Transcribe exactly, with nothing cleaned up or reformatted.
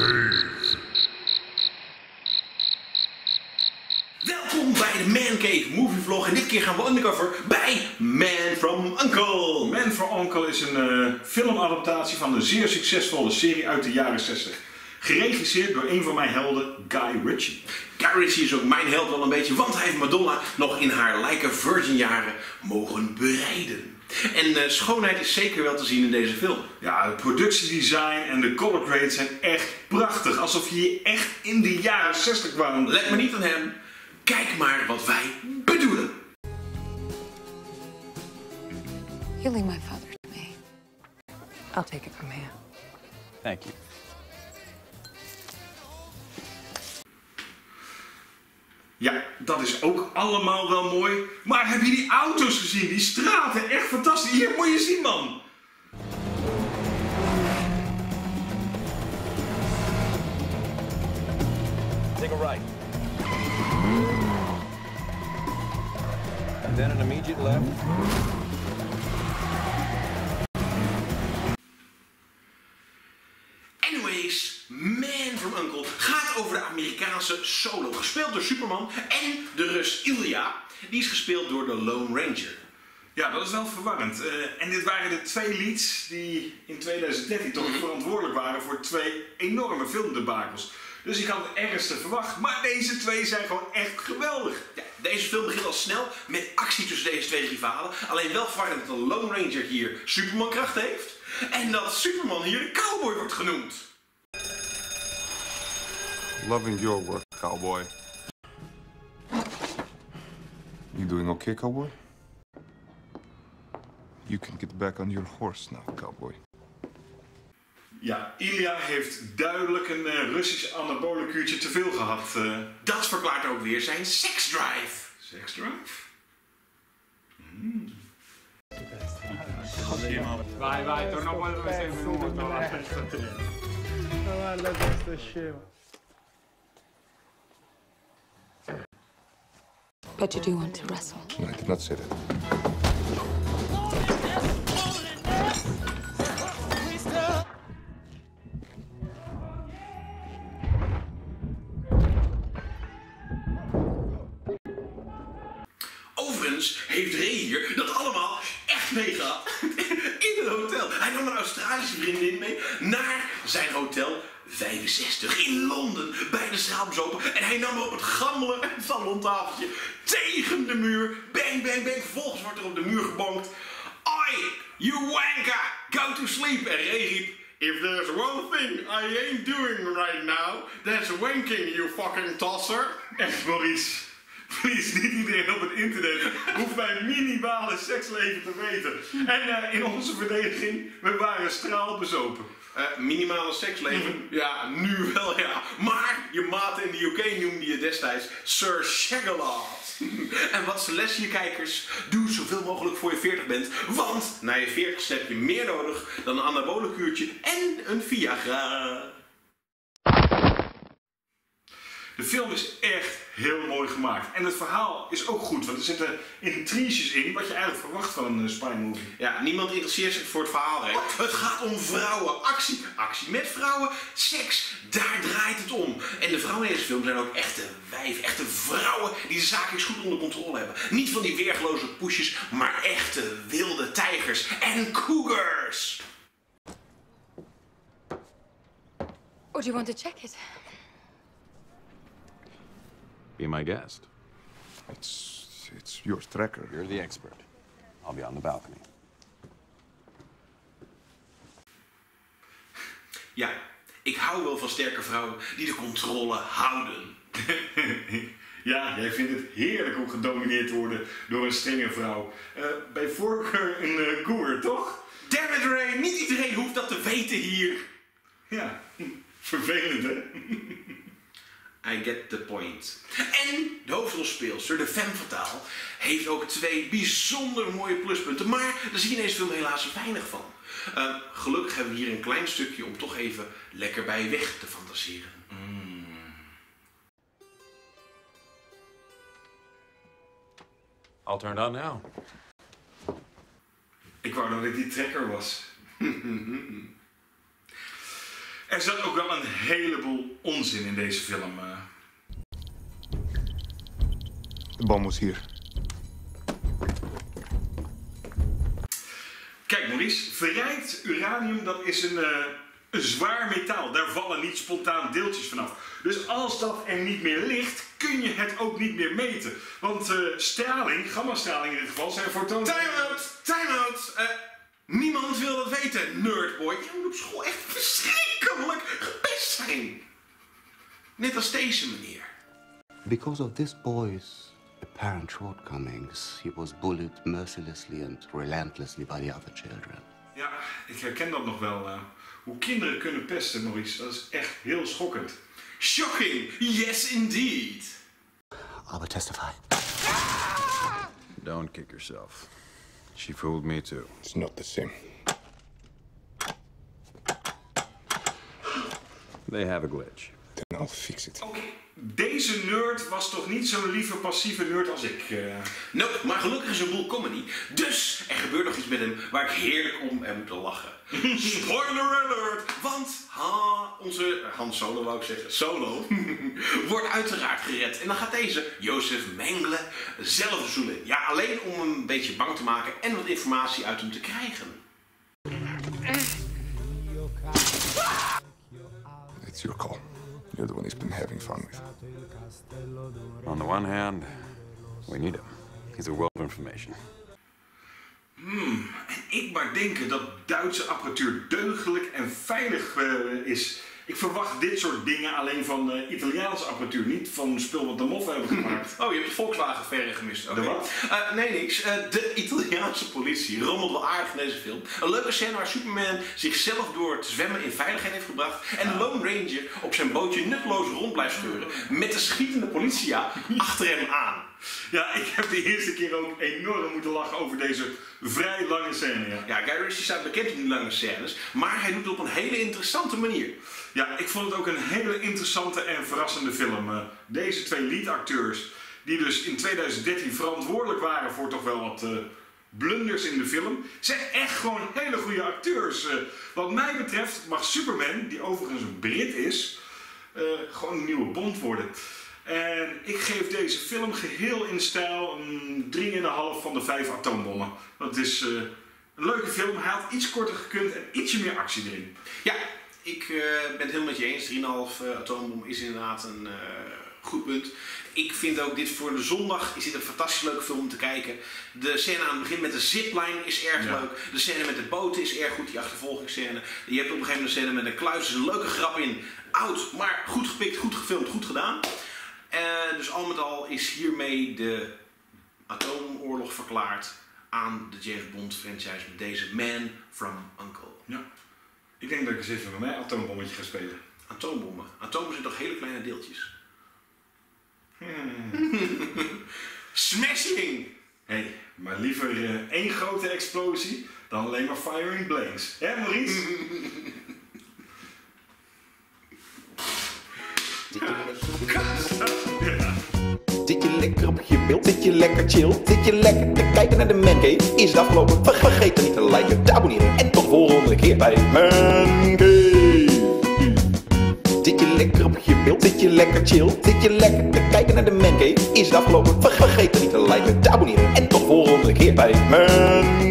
Cave. Welkom bij de Man Cave Movie Vlog en dit keer gaan we undercover bij Man from U N C L E. Man from U N C L E is een uh, filmadaptatie van een zeer succesvolle serie uit de jaren zestig. Geregisseerd door een van mijn helden, Guy Ritchie. Guy Ritchie is ook mijn held wel een beetje, want hij heeft Madonna nog in haar lijke virgin jaren mogen bereiden. En uh, schoonheid is zeker wel te zien in deze film. Ja, het productiedesign en de color grades zijn echt prachtig. Alsof je hier echt in de jaren zestig kwam. Let me niet aan hem. Kijk maar wat wij bedoelen. You leave my father to me. I'll take it from here. Thank you. Ja, dat is ook allemaal wel mooi. Maar heb je die auto's gezien? Die straten, echt fantastisch. Hier moet je zien, man. Take a right. And then an immediate left. Anyways, Man from U N C L E gaat over de Amerikaanse Solo, gespeeld door Superman, en de Rus Ilya, die is gespeeld door de Lone Ranger. Ja, dat is wel verwarrend. Uh, en dit waren de twee leads die in twintig dertien toch verantwoordelijk waren voor twee enorme filmdebakels. Dus ik had het ergste verwacht, maar deze twee zijn gewoon echt geweldig. Ja, deze film begint al snel met actie tussen deze twee rivalen. Alleen wel verwarrend dat de Lone Ranger hier Supermankracht heeft en dat Superman hier de cowboy wordt genoemd. Loving your work, cowboy. You doing okay, cowboy? You can get back on your horse now, cowboy. Ja, Ilya heeft duidelijk een uh, Russisch anabole kuurtje te veel gehad. Uh. Dat verklaart ook weer zijn seksdrive. Seksdrive? Mm. Wij, wij, toch nog wel eens even laten. But you do want to wrestle. No, I did not say that. Heeft Ray hier dat allemaal echt meegehad in het hotel. Hij nam een Australische vriendin mee naar zijn hotel vijfenzestig in Londen bij de straatjes open en hij nam er op het gammele salontafeltje tegen de muur. Bang, bang, bang. Vervolgens wordt er op de muur gebonkt. Oi, you wanker, go to sleep. En Ray riep, if there's one thing I ain't doing right now, that's wanking, you fucking tosser. Echt Maurice. Please, niet iedereen op het internet hoeft mijn minimale seksleven te weten. En uh, in onze verdediging, we waren straalbezopen. Uh, minimale seksleven? Ja, nu wel ja. Maar je maat in de U K noemde je destijds Sir Shagalot. En wat is de les, je kijkers? Doe zoveel mogelijk voor je veertig bent. Want na je veertigste heb je meer nodig dan een anabole kuurtje en een Viagra. De film is echt heel mooi gemaakt. En het verhaal is ook goed, want er zitten intriges in wat je eigenlijk verwacht van een spy movie. Ja, niemand interesseert zich voor het verhaal, hè? Het gaat om vrouwen, actie, actie met vrouwen, seks, daar draait het om. En de vrouwen in deze film zijn ook echte wijven, echte vrouwen die de zaakjes goed onder controle hebben. Niet van die weergeloze poesjes, maar echte wilde tijgers en cougars. Oh, do you want to check it? Be my guest. It's it's your tracker. You're the expert. I'll be on the balcony. Ja, ik hou wel van sterke vrouwen die de controle houden. Ja, jij vindt het heerlijk om gedomineerd te worden door een strenge vrouw. Uh, bij voorkeur een uh, goer, toch? Damn it, Ray! Niet iedereen hoeft dat te weten hier. Ja, vervelend hè? I get the point. En de hoofdrolspeelster, de femme fatale, heeft ook twee bijzonder mooie pluspunten. Maar daar zie je in deze film helaas weinig van. Uh, gelukkig hebben we hier een klein stukje om toch even lekker bij weg te fantaseren. Mm. I'll turn it on now. Ik wou dat dit die trekker was. Er zat ook wel een heleboel onzin in deze film. De bom was hier. Kijk Maurice, verrijkt uranium, dat is een, uh, een zwaar metaal. Daar vallen niet spontaan deeltjes vanaf. Dus als dat er niet meer ligt, kun je het ook niet meer meten. Want uh, straling, gammastraling in dit geval, zijn fotonen... Time out! Time out! Uh, niemand wil dat weten, nerdboy. Jij moet op school echt verschrikkelijk gepest zijn. Net als deze meneer. Because of this boy's apparent shortcomings, he was bullied mercilessly and relentlessly by the other children. Ja, ik herken dat nog wel. Uh, hoe kinderen kunnen pesten, Maurice, dat is echt heel schokkend. Shocking! Yes, indeed! I will testify. Ah! Don't kick yourself. She fooled me too. It's not the same. They have a glitch. Then I'll fix it. Okay. Deze nerd was toch niet zo'n lieve passieve nerd als ik? Uh... Nope, maar gelukkig is een boel comedy. Dus er gebeurt nog iets met hem waar ik heerlijk om hem te lachen. Spoiler alert! Want ha, onze Han Solo, wou ik zeggen, Solo, wordt uiteraard gered. En dan gaat deze Jozef Mengele zelf verzoenen. Ja, alleen om hem een beetje bang te maken en wat informatie uit hem te krijgen. It's your call. You're the one he's been having fun with. On the one hand, we need him. He's a wealth of information. Hmm, en ik maar denken dat Duitse apparatuur deugdelijk en veilig uh, is. Ik verwacht dit soort dingen alleen van uh, Italiaanse apparatuur, niet van spul wat de moffen hebben gemaakt. Oh, je hebt de Volkswagen verre gemist. Okay. De wat? Uh, nee, niks. Uh, de Italiaanse politie rommelt wel aardig in deze film. Een leuke scène waar Superman zichzelf door het zwemmen in veiligheid heeft gebracht en de Lone Ranger op zijn bootje nutteloos rond blijft scheuren met de schietende politia achter hem aan. Ja, ik heb de eerste keer ook enorm moeten lachen over deze vrij lange scène. Ja, ja, Guy Ritchie staat bekend om die lange scènes, maar hij doet het op een hele interessante manier. Ja, ik vond het ook een hele interessante en verrassende film. Deze twee leadacteurs, die dus in tweeduizend dertien verantwoordelijk waren voor toch wel wat uh, blunders in de film, zijn echt gewoon hele goede acteurs. Uh, wat mij betreft mag Superman, die overigens een Brit is, uh, gewoon een nieuwe Bond worden. En ik geef deze film geheel in stijl een drie komma vijf van de vijf atoombommen. Dat is uh, een leuke film. Hij had iets korter gekund en ietsje meer actie erin. Ja, ik uh, ben het helemaal met je eens. drie komma vijf uh, atoombom is inderdaad een uh, goed punt. Ik vind ook dit voor de zondag is dit een fantastisch leuke film om te kijken. De scène aan het begin met de zipline is erg ja. leuk. De scène met de boten is erg goed, die achtervolgingsscène. Je hebt op een gegeven moment een scène met een kluis. Er is een leuke grap in. Oud, maar goed gepikt, goed gefilmd, goed gedaan. Uh, dus al met al is hiermee de atoomoorlog verklaard aan de James Bond franchise met deze Man from U N C L E. Ja, ik denk dat ik eens even met mij een atoombommetje ga spelen. Atoombommen? Atomen zijn toch hele kleine deeltjes? Hmm. Smashing! Hé, hey, maar liever uh, één grote explosie dan alleen maar firing blanks. Hè Maurice? Zit je lekker op je beeld? Zit je lekker chill? Zit je lekker te kijken naar de Man Cave? Is het afgelopen? Vergeet dan niet te liken, te abonneren en tot de volgende keer bij Man Cave. Zit je lekker op je beeld? Zit je lekker chill? Zit je lekker te kijken naar de Man Cave? Is het afgelopen? Vergeet dan niet te liken, te abonneren en tot de volgende keer bij Man Cave.